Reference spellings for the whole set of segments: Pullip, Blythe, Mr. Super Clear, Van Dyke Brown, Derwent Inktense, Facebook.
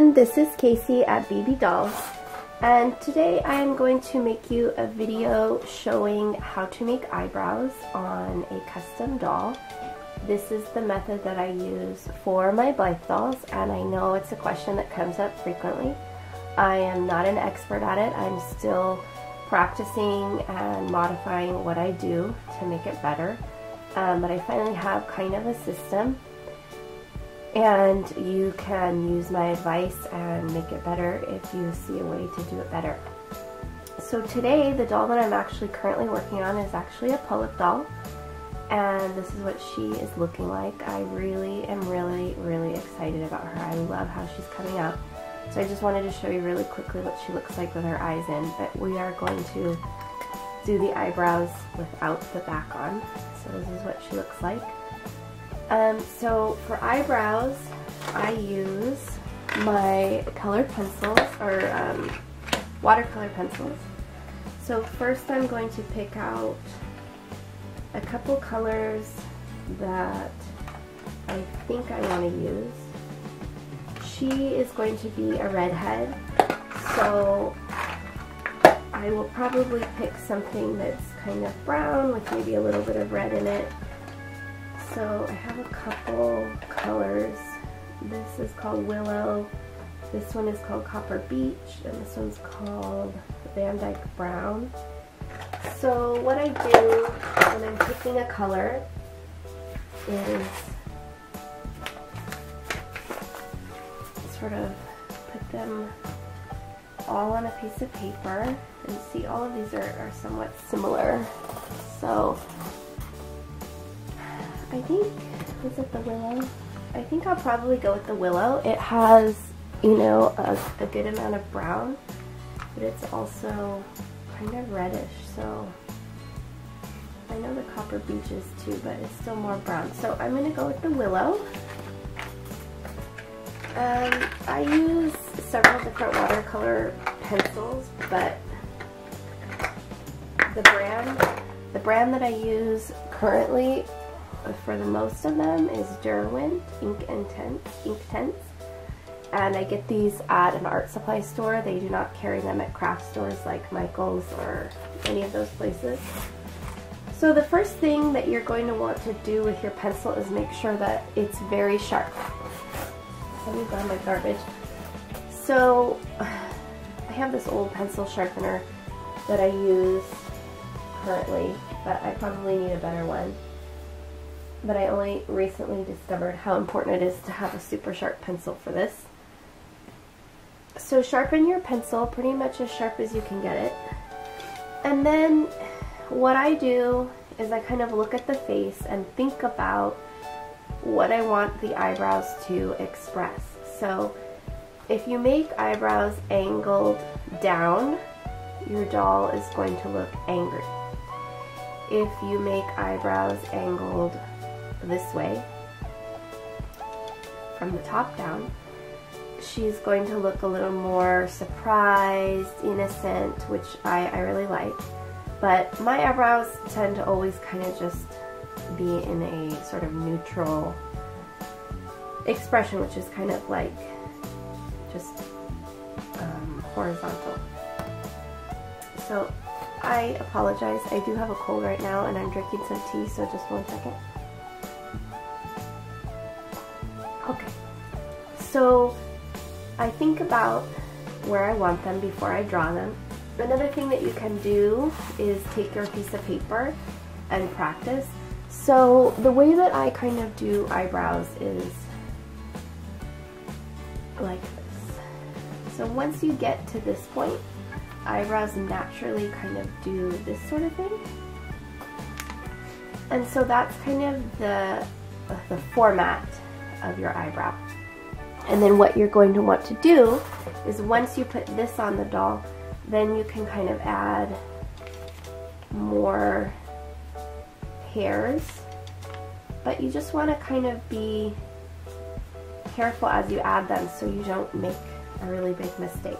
everyone, this is Casey at Baby Dolls, and today I am going to make you a video showing how to make eyebrows on a custom doll. This is the method that I use for my Blythe dolls, and I know it's a question that comes up frequently. I am not an expert at it. I'm still practicing and modifying what I do to make it better, but I finally have kind of a system. And you can use my advice and make it better if you see a way to do it better. So today, the doll that I'm actually currently working on is actually a Pullip doll, and this is what she is looking like. I really am really excited about her. I love how she's coming out. So I just wanted to show you really quickly what she looks like with her eyes in, but we are going to do the eyebrows without the back on. So this is what she looks like. So for eyebrows, I use my colored pencils, or watercolor pencils. So first I'm going to pick out a couple colors that I think I want to use. She is going to be a redhead, so I will probably pick something that's kind of brown with maybe a little bit of red in it. So I have a couple colors. This is called Willow, this one is called Copper Beach, and this one's called Van Dyke Brown. So what I do when I'm picking a color is sort of put them all on a piece of paper, and see, all of these are somewhat similar. So I think, was it the Willow? I think I'll probably go with the Willow. It has, you know, a good amount of brown, but it's also kind of reddish, so I know the Copper Beach is too, but it's still more brown. So I'm going to go with the Willow. I use several different watercolor pencils, but the brand that I use currently for the most of them is Derwent Inktense, and I get these at an art supply store. They do not carry them at craft stores like Michael's or any of those places. So the first thing that you're going to want to do with your pencil is make sure that it's very sharp. Let me grab my garbage. So I have this old pencil sharpener that I use currently, but I probably need a better one. But I only recently discovered how important it is to have a super sharp pencil for this. So sharpen your pencil pretty much as sharp as you can get it. And then what I do is I kind of look at the face and think about what I want the eyebrows to express. So if you make eyebrows angled down, your doll is going to look angry. If you make eyebrows angled this way, from the top down, she's going to look a little more surprised, innocent, which I really like. But my eyebrows tend to always kind of just be in a sort of neutral expression, which is kind of like just horizontal. So I apologize, I do have a cold right now and I'm drinking some tea, so just one second. Okay, so I think about where I want them before I draw them. Another thing that you can do is take your piece of paper and practice. So the way that I kind of do eyebrows is like this. So once you get to this point, eyebrows naturally kind of do this sort of thing. And so that's kind of the format of your eyebrow. And then what you're going to want to do is once you put this on the doll, then you can kind of add more hairs, but you just want to kind of be careful as you add them so you don't make a really big mistake.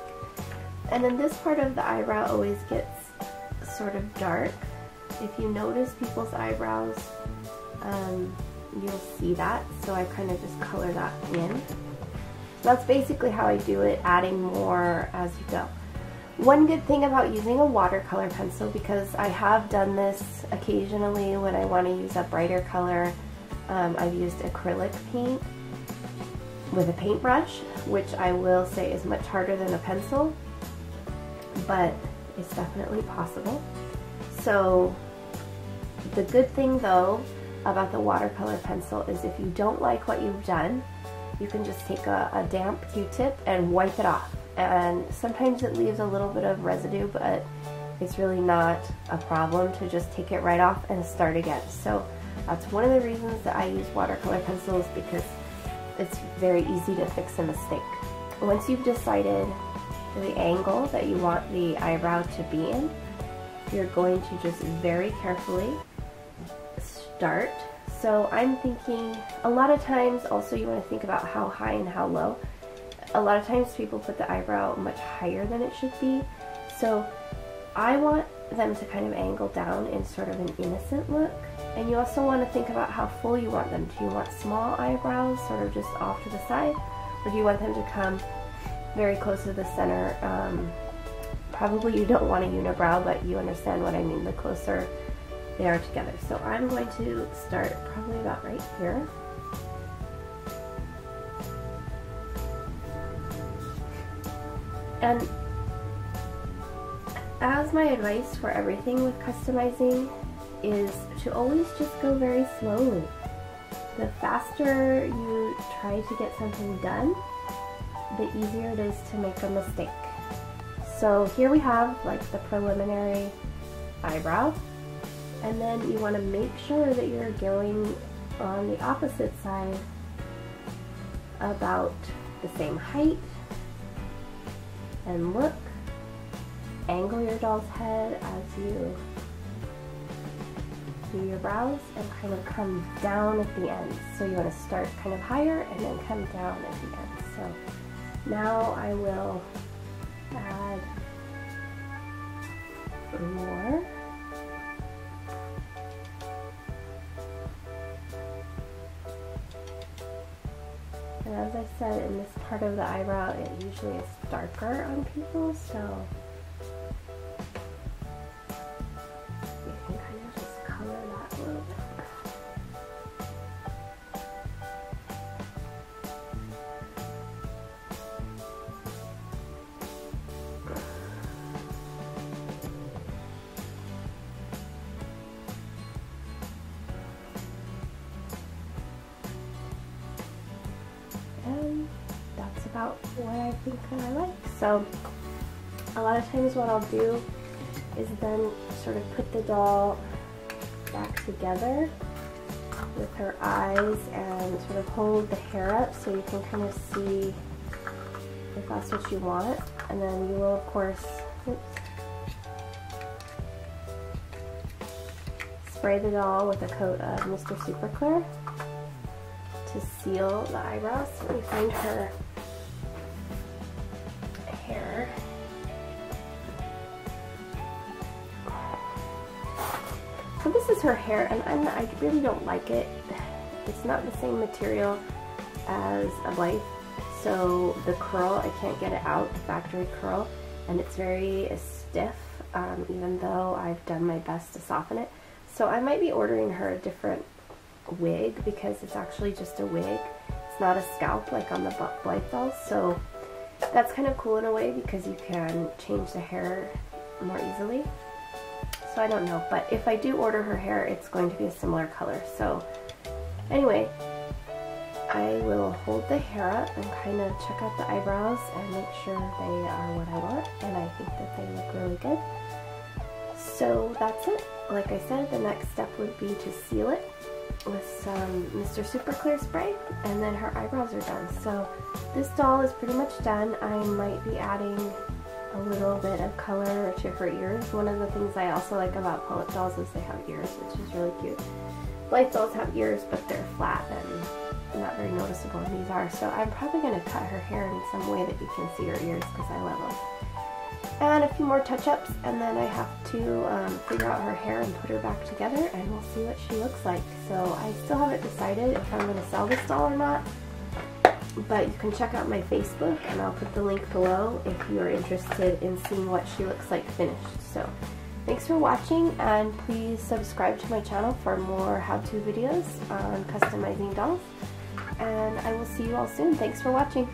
And then this part of the eyebrow always gets sort of dark. If you notice people's eyebrows, you'll see that, so I kind of just color that in. That's basically how I do it, adding more as you go. One good thing about using a watercolor pencil, because I have done this occasionally when I want to use a brighter color, I've used acrylic paint with a paintbrush, which I will say is much harder than a pencil, but it's definitely possible. So the good thing though about the watercolor pencil is if you don't like what you've done, you can just take a damp Q-tip and wipe it off. And sometimes it leaves a little bit of residue, but it's really not a problem to just take it right off and start again. So that's one of the reasons that I use watercolor pencils, because it's very easy to fix a mistake. Once you've decided the angle that you want the eyebrow to be in, you're going to just very carefully start. So I'm thinking, a lot of times also you want to think about how high and how low. A lot of times people put the eyebrow much higher than it should be. So I want them to kind of angle down in sort of an innocent look. And you also want to think about how full you want them. Do you want small eyebrows sort of just off to the side? Or do you want them to come very close to the center? Probably you don't want a unibrow, but you understand what I mean, the closer they are together. So I'm going to start probably about right here. And as my advice for everything with customizing is to always just go very slowly. The faster you try to get something done, the easier it is to make a mistake. So here we have like the preliminary eyebrow, and then you want to make sure that you're going on the opposite side about the same height, and look, angle your doll's head as you do your brows and kind of come down at the end. So you want to start kind of higher and then come down at the end. So now I will add more. And as I said, in this part of the eyebrow, it usually is darker on people, so about what I think I like. So a lot of times what I'll do is then sort of put the doll back together with her eyes and sort of hold the hair up so you can kind of see if that's what you want. And then you will, of course, spray the doll with a coat of Mr. Super Clear to seal the eyebrows. So you find her hair. So this is her hair, and I really don't like it. It's not the same material as a Blythe, so the curl, I can't get it out, the factory curl, and it's very stiff, even though I've done my best to soften it. So I might be ordering her a different wig, because it's actually just a wig. It's not a scalp like on the Blythe dolls, so that's kind of cool in a way because you can change the hair more easily. So I don't know, but if I do order her hair, it's going to be a similar color. So anyway, I will hold the hair up and kind of check out the eyebrows and make sure they are what I want, and I think that they look really good. So that's it. Like I said, the next step would be to seal it with some Mr. Super Clear spray, and then her eyebrows are done. So this doll is pretty much done. I might be adding a little bit of color to her ears. One of the things I also like about Pullip dolls is they have ears, which is really cute. Blythe dolls have ears, but they're flat and not very noticeable, and these are. So I'm probably going to cut her hair in some way that you can see her ears, because I love them. And a few more touch-ups, and then I have to figure out her hair and put her back together, and we'll see what she looks like. So I still haven't decided if I'm going to sell this doll or not. But you can check out my Facebook, and I'll put the link below if you are interested in seeing what she looks like finished. So thanks for watching, and please subscribe to my channel for more how-to videos on customizing dolls. And I will see you all soon. Thanks for watching.